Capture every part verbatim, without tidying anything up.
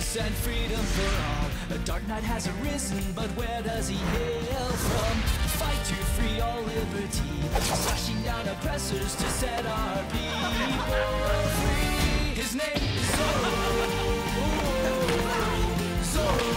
justice and freedom for all. A dark knight has arisen, but where does he hail from? Fight to free all liberty, slashing down oppressors to set our people free. His name is Zorro. Zorro.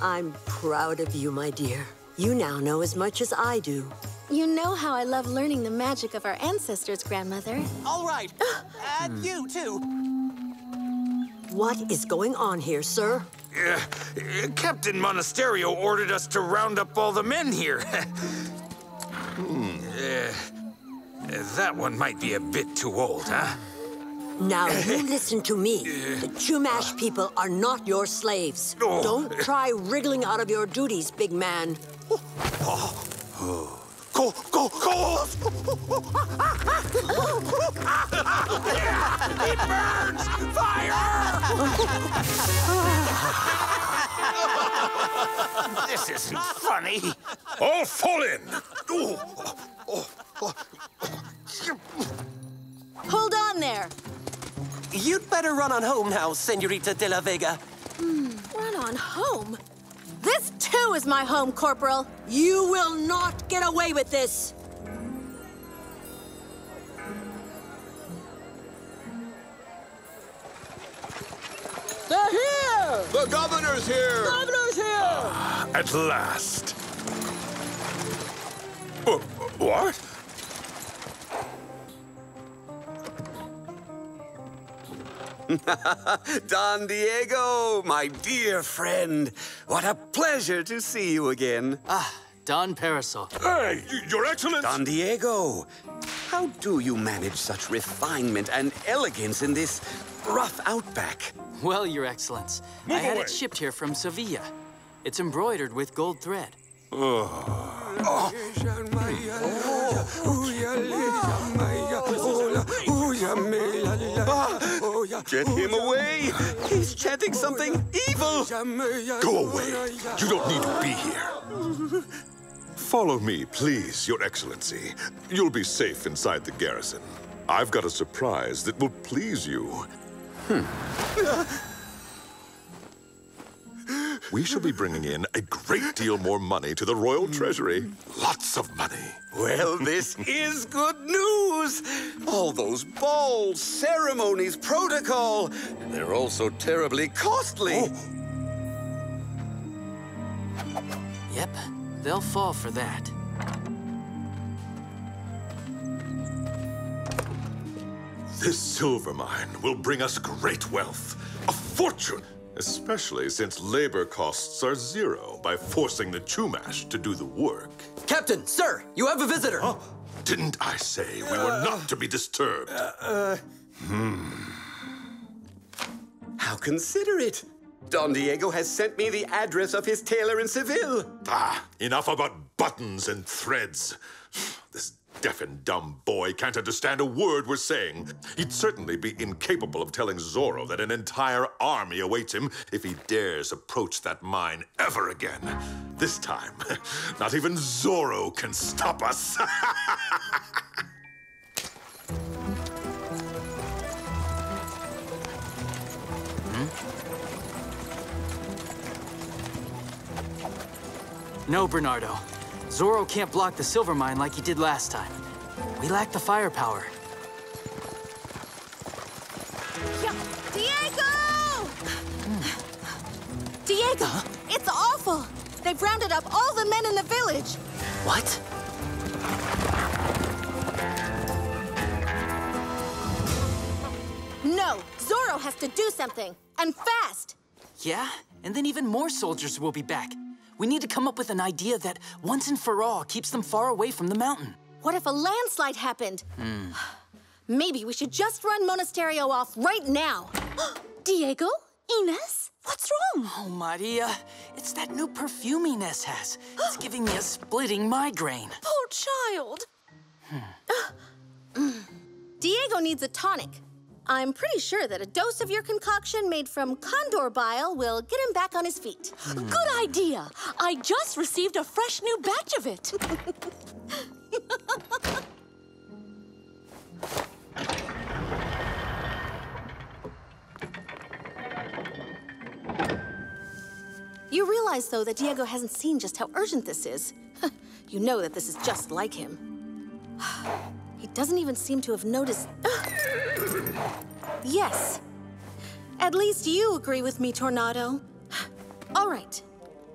I'm proud of you, my dear. You now know as much as I do. You know how I love learning the magic of our ancestors, Grandmother. All right. And you, too. What is going on here, sir? Uh, uh, Captain Monasterio ordered us to round up all the men here. hmm. uh, uh, that one might be a bit too old, huh? Now, you listen to me. The Chumash people are not your slaves. Oh. Don't try wriggling out of your duties, big man. Oh. Oh. Oh. Go, go, go! He burns! Fire! This isn't funny. All fall in! Oh. Oh. Oh. Hold on there! You'd better run on home now, Senorita de la Vega. Mm, run on home? This, too, is my home, Corporal. You will not get away with this. They're here! The governor's here! The governor's here! Ah, at last. Uh, what? Don Diego, my dear friend. What a pleasure to see you again. Ah, Don Parasol. Hey, Your Excellency! Don Diego, how do you manage such refinement and elegance in this rough outback? Well, Your Excellency, I had it shipped here from Sevilla. It's embroidered with gold thread. Oh. Oh. Oh. Get him away! He's chanting something evil! Go away! You don't need to be here. Follow me, please, Your Excellency. You'll be safe inside the garrison. I've got a surprise that will please you. Hmm. We shall be bringing in a great deal more money to the royal treasury. Lots of money. Well, this is good news. All those balls, ceremonies, protocol. They're all so terribly costly. Oh. Yep, they'll fall for that. This silver mine will bring us great wealth, a fortune. Especially since labor costs are zero by forcing the Chumash to do the work. Captain, sir, you have a visitor. Huh? Didn't I say we were uh, not to be disturbed? Uh, uh, hmm. How considerate. Don Diego has sent me the address of his tailor in Seville. Ah, enough about buttons and threads. This deaf and dumb boy can't understand a word we're saying. He'd certainly be incapable of telling Zorro that an entire army awaits him if he dares approach that mine ever again. This time, not even Zorro can stop us. hmm? No, Bernardo. Zorro can't block the silver mine like he did last time. We lack the firepower. Diego! Mm. Diego, huh? It's awful. They've rounded up all the men in the village. What? No, Zorro has to do something, and fast. Yeah, and then even more soldiers will be back. We need to come up with an idea that, once and for all, keeps them far away from the mountain. What if a landslide happened? Hmm. Maybe we should just run Monasterio off right now. Diego? Ines? What's wrong? Oh, Maria, it's that new perfume Ines has. It's giving me a splitting migraine. Poor child. Hmm. Diego needs a tonic. I'm pretty sure that a dose of your concoction made from condor bile will get him back on his feet. Mm. Good idea. I just received a fresh new batch of it. You realize, though, that Diego hasn't seen just how urgent this is. You know that this is just like him. He doesn't even seem to have noticed... Yes. At least you agree with me, Tornado. All right.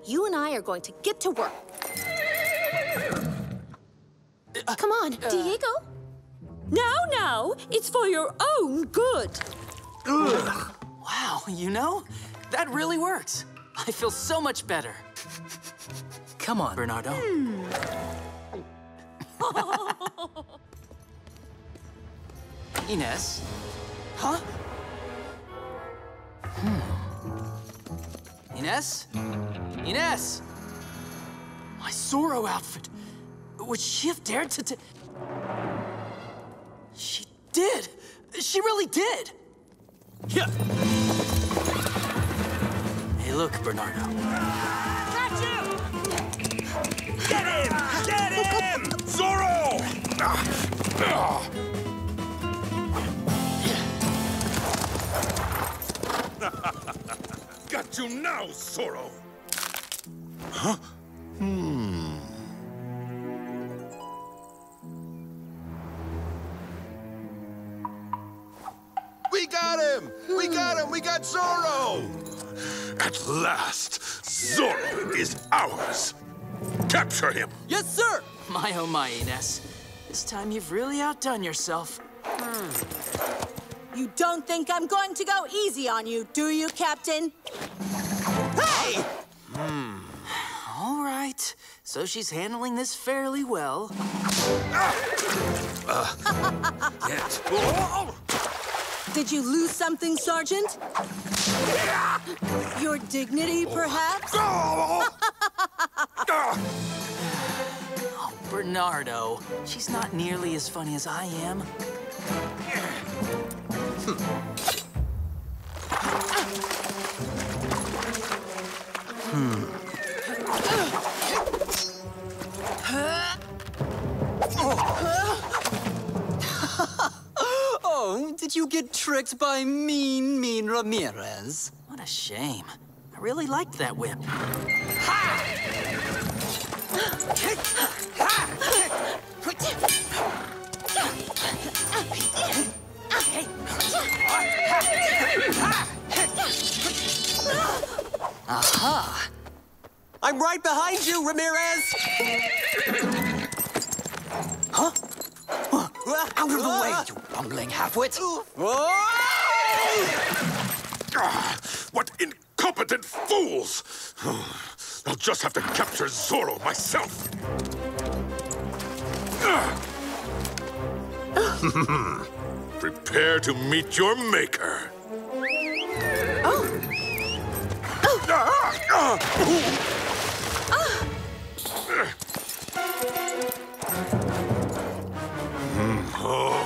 You and I are going to get to work. Uh, Come on, uh, Diego. No, no. It's for your own good. Ugh. Wow, you know, that really works. I feel so much better. Come on, Bernardo. Hmm. Ines? Huh? Hmm. Ines? Ines! My Zorro outfit! Would she have dared to t- She did! She really did! Yeah. Hey, look, Bernardo. Catch him! Get him! Get him! Zorro! Got you now, Zorro! Huh? Hmm. We got him! We got him! We got Zorro! At last, Zorro is ours! Capture him! Yes, sir! My oh my, Ines. This time you've really outdone yourself. Mm. You don't think I'm going to go easy on you, do you, Captain? Hey! Hmm. All right. So she's handling this fairly well. Uh, yes. Oh. Did you lose something, Sergeant? Yeah. Your dignity, perhaps? Oh. Oh, Bernardo. She's not nearly as funny as I am. Hmm. Oh, did you get tricked by mean, mean Ramirez? What a shame. I really liked that whip. Ha! Aha! I'm right behind you, Ramirez! Huh? Out of the way, you bumbling halfwit! What incompetent fools! I'll just have to capture Zorro myself! Prepare to meet your maker. Oh! Oh! Ah, ah, ah. Mm, oh.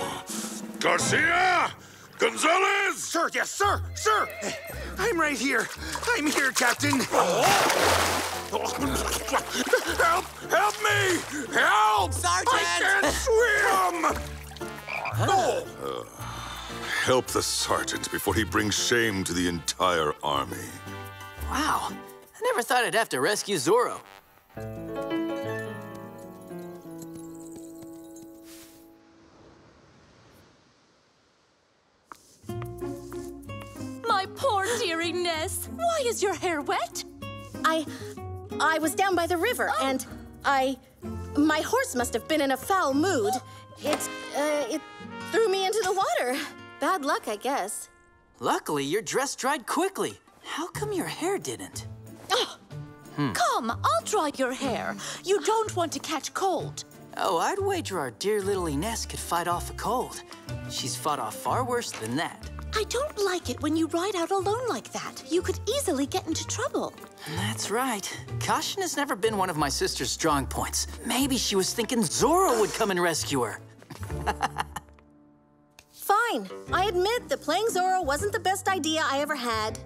Garcia! Gonzalez! Sir, yes, sir, sir! I'm right here. I'm here, Captain. Help! Help me! Help! Sergeant! I can't swim! No! Uh, help the sergeant before he brings shame to the entire army. Wow. I never thought I'd have to rescue Zorro. My poor dear Ines. Why is your hair wet? I... I was down by the river, oh. and I... My horse must have been in a foul mood. It, uh, it threw me into the water. Bad luck, I guess. Luckily, your dress dried quickly. How come your hair didn't? Oh, Hmm. Come, I'll dry your hair. You don't want to catch cold. Oh, I'd wager our dear little Ines could fight off a cold. She's fought off far worse than that. I don't like it when you ride out alone like that. You could easily get into trouble. That's right. Caution has never been one of my sister's strong points. Maybe she was thinking Zorro would come and rescue her. Fine. I admit that playing Zorro wasn't the best idea I ever had.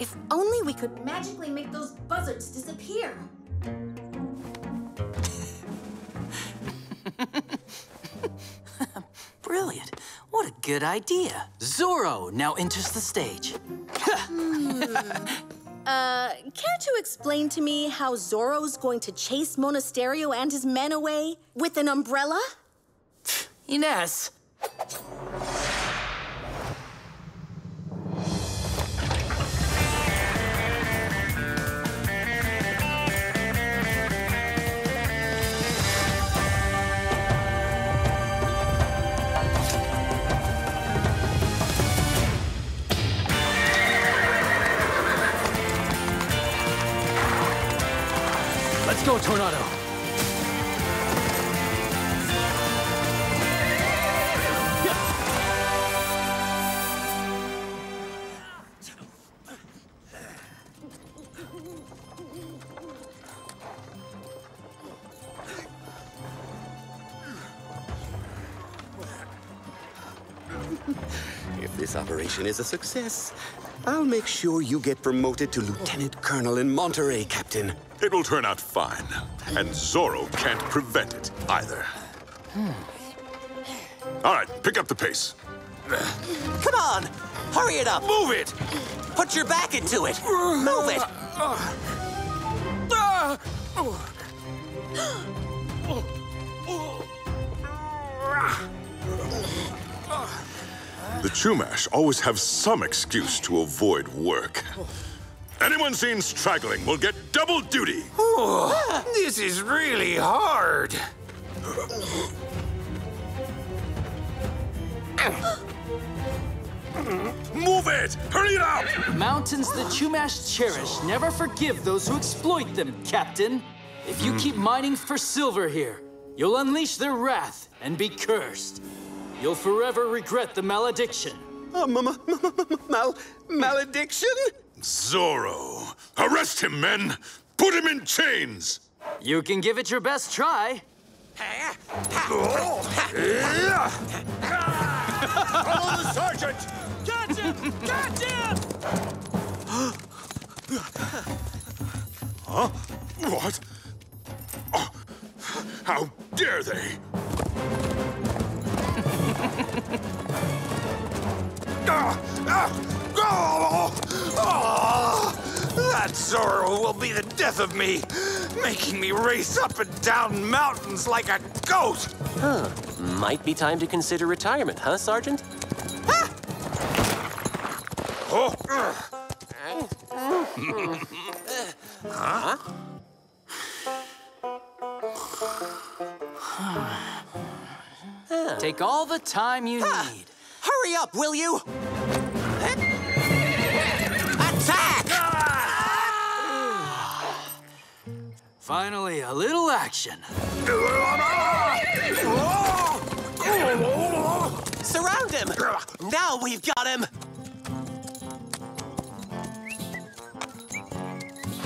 If only we could magically make those buzzards disappear. Brilliant. What a good idea. Zorro now enters the stage. Hmm. uh, care to explain to me how Zorro's going to chase Monasterio and his men away with an umbrella? Ines. Go, Tornado! If this operation is a success, I'll make sure you get promoted to Lieutenant Colonel in Monterey, Captain. It will turn out fine, and Zorro can't prevent it either. Hmm. All right, pick up the pace. Come on, hurry it up. Move it. Put your back into it. Move it. The Chumash always have some excuse to avoid work. Anyone seen straggling will get double duty. Oh, this is really hard. Move it! Hurry it up! Mountains the Chumash cherish never forgive those who exploit them, Captain. If you mm. keep mining for silver here, you'll unleash their wrath and be cursed. You'll forever regret the malediction. Uh, mal malediction? Zorro! Arrest him, men! Put him in chains! You can give it your best try. Follow the sergeant! Catch him! Catch him! Huh? What? Oh, how dare they! ah, ah. Oh, oh, that Zorro will be the death of me, making me race up and down mountains like a goat. Huh. Might be time to consider retirement, huh, Sergeant? Ah! Oh. huh? huh? Take all the time you ah. need. Hurry up, will you? Finally, a little action. Surround him! Now we've got him!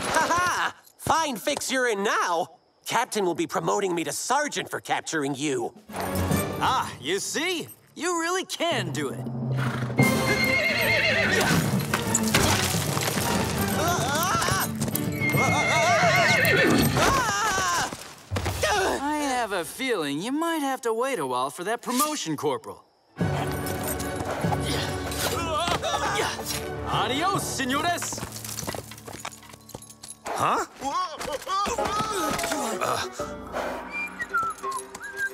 Ha-ha! Fine fix you're in now! Captain will be promoting me to sergeant for capturing you. Ah, you see? You really can do it. I have a feeling you might have to wait a while for that promotion, Corporal. Adios, senores! Huh?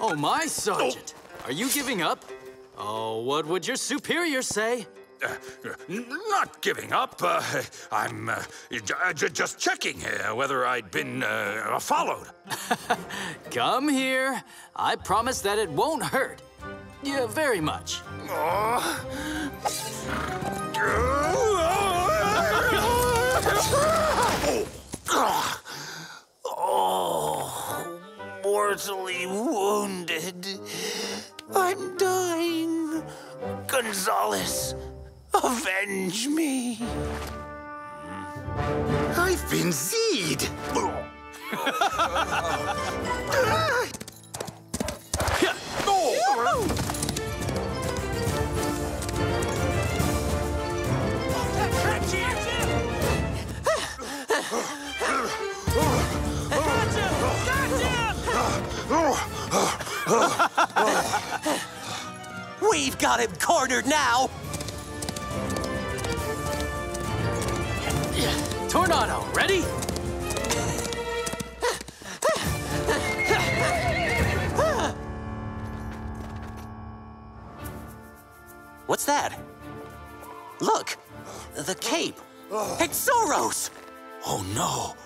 Oh, my, Sergeant. Oh. Are you giving up? Oh, what would your superior say? Uh, not giving up. Uh, I'm uh, j just checking uh, whether I'd been uh, followed. Come here. I promise that it won't hurt. Yeah, very much. Oh. Oh, mortally wounded. I'm dying. Gonzalez, avenge me. I've been seed. We've got him cornered now. Tornado, ready? What's that? Look, the cape. It's Zorro's. Oh no,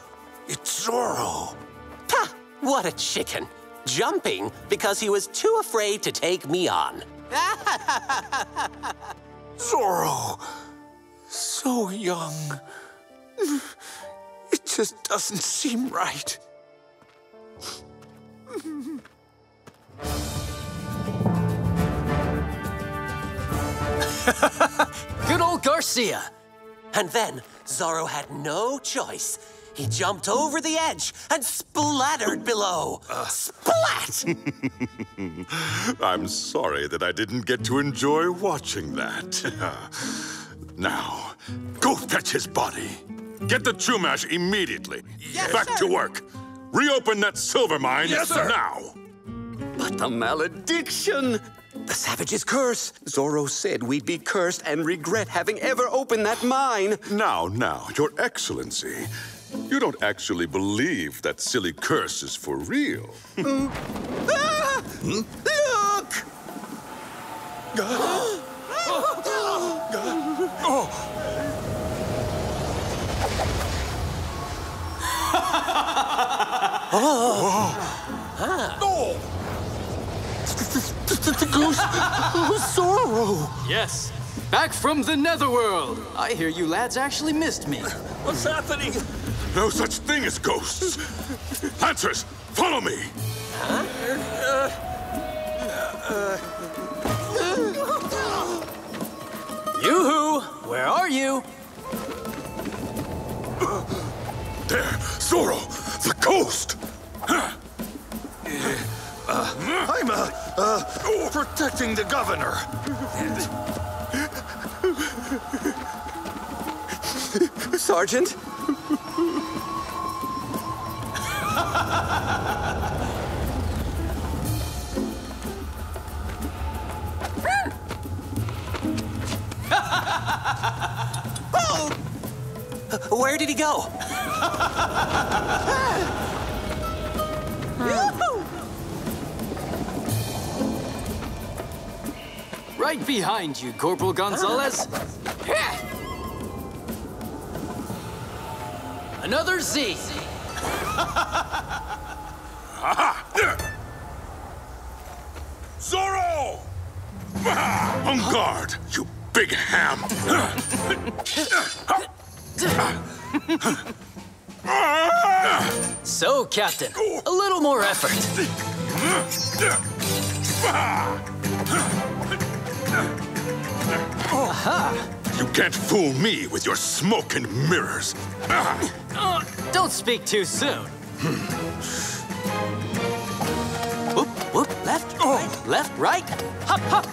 it's Zorro. Ha! What a chicken. Jumping because he was too afraid to take me on. Zorro, so young. It just doesn't seem right. Good old Garcia. And then Zorro had no choice. He jumped over the edge and splattered below. Uh. Splat! I'm sorry that I didn't get to enjoy watching that. Now, go fetch his body. Get the Chumash immediately. Yes, Back sir. to work. Reopen that silver mine yes, sir. now. But the malediction! The Savage's curse! Zorro said we'd be cursed and regret having ever opened that mine. Now, now, Your Excellency, you don't actually believe that silly curse is for real. Mm. Ah! Hmm? Look! Ah! Oh! Oh! Ah. Oh! The goose was Zorro. Yes, back from the netherworld. I hear you lads actually missed me. What's happening? No such thing as ghosts. Lancers, follow me. Huh? Uh, uh, uh. Yoo-hoo, where are you? There, Zorro, the ghost. Huh. Uh, I'm, uh, uh, protecting the governor. Sergeant? Oh! Where did he go? Right behind you, Corporal Gonzalez. Another Z. Zorro! On guard, you big ham. So, Captain, a little more effort. Aha. You can't fool me with your smoke and mirrors. Uh, don't speak too soon. Hmm. Whoop, whoop, left, oh. right, left, right. Hop, hop.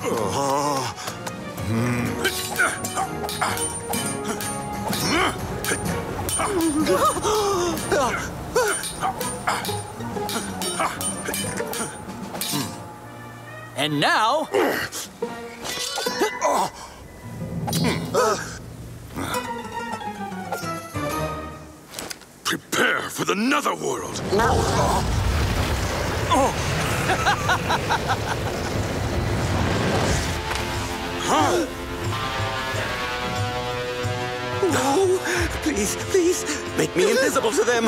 Uh, hmm. And now... Oh. Uh. Prepare for the netherworld. No. Oh. Oh. Huh? No! Please, please, make me invisible to them!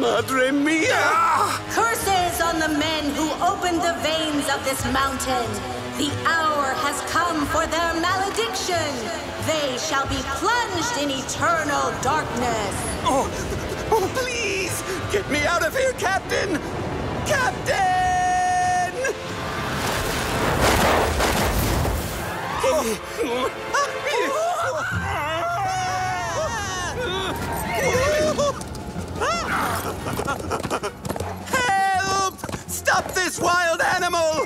Madre mia! Curses on the men who opened the veins of this mountain! The hour has come for their malediction! They shall be plunged in eternal darkness! Oh, oh please! Get me out of here, Captain! Captain! Oh. Help! Stop this wild animal!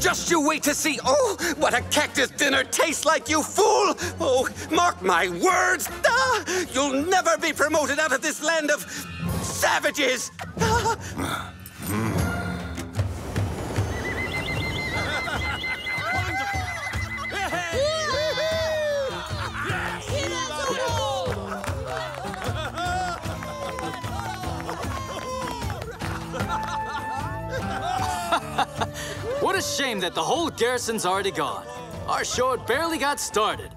Just you wait to see. Oh, what a cactus dinner tastes like, you fool! Oh, mark my words! Ah, you'll never be promoted out of this land of savages! Ah. What a shame that the whole garrison's already gone. Our show barely got started.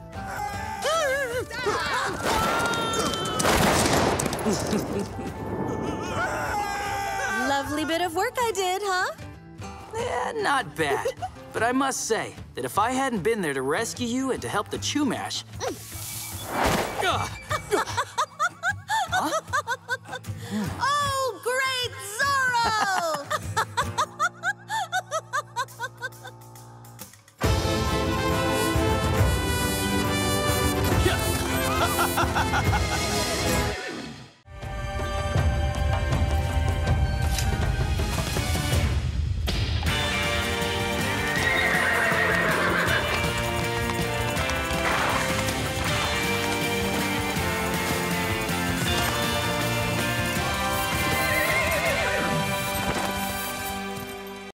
Lovely bit of work I did, huh? Eh, not bad. But I must say that if I hadn't been there to rescue you and to help the Chumash... Huh? Oh, great Zorro! Ha, ha, ha.